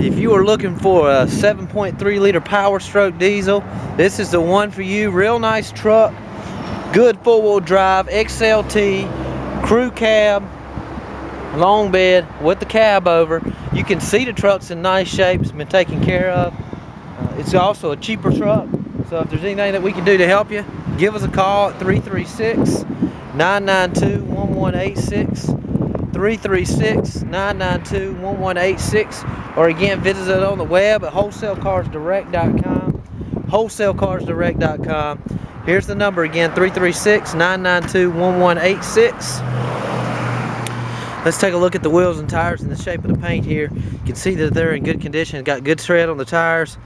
If you are looking for a 7.3 liter Power Stroke diesel, this is the one for you. Real nice truck, good four-wheel drive, XLT, crew cab, long bed with the cab over. You can see the truck's in nice shape. It's been taken care of. It's also a cheaper truck, so if there's anything that we can do to help you, give us a call at 336-992-1186. 336-992-1186, or again visit us on the web at WholesaleCarsDirect.com. WholesaleCarsDirect.com. Here's the number again, 336-992-1186. Let's take a look at the wheels and tires and the shape of the paint here. You can see that they're in good condition. Got good tread on the tires.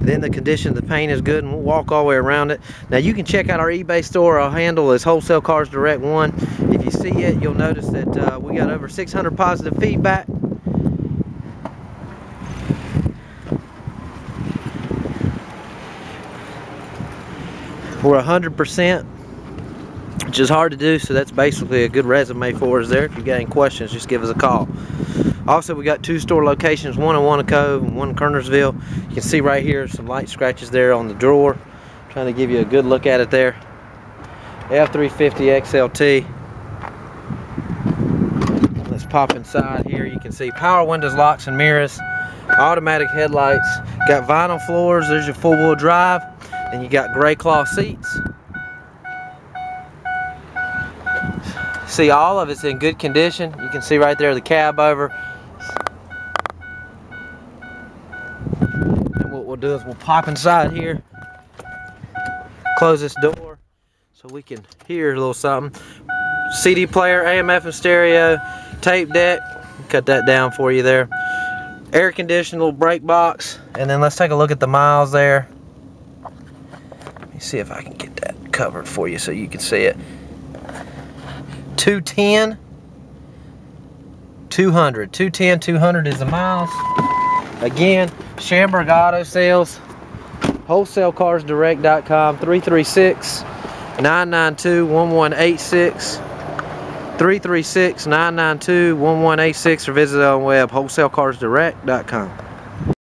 Then the condition of the paint is good, and we'll walk all the way around it. Now you can check out our eBay store. Our handle is WholesaleCarsDirect1. If you see it, you'll notice that we got over 600 positive feedback. We're 100%, which is hard to do, so that's basically a good resume for us there. If you've got any questions, just give us a call. Also, we got two store locations, one in Wanaco and one in Kernersville. You can see right here some light scratches there on the drawer. I'm trying to give you a good look at it there. F350 XLT. Let's pop inside here. You can see power windows, locks and mirrors, automatic headlights. Got vinyl floors. There's your four-wheel drive. And you got gray cloth seats. See, all of it's in good condition. You can see right there the cab over. And what we'll do is we'll pop inside here, close this door so we can hear a little something. CD player, AM/FM stereo, tape deck. Cut that down for you there. Air conditioned, little brake box. And then let's take a look at the miles there. Let me see if I can get that covered for you so you can see it. 210, 200. 210, 200 is the miles. Again, Shamberg Auto Sales, WholesaleCarsDirect.com, 336-992-1186, 336-992-1186, or visit on web, WholesaleCarsDirect.com.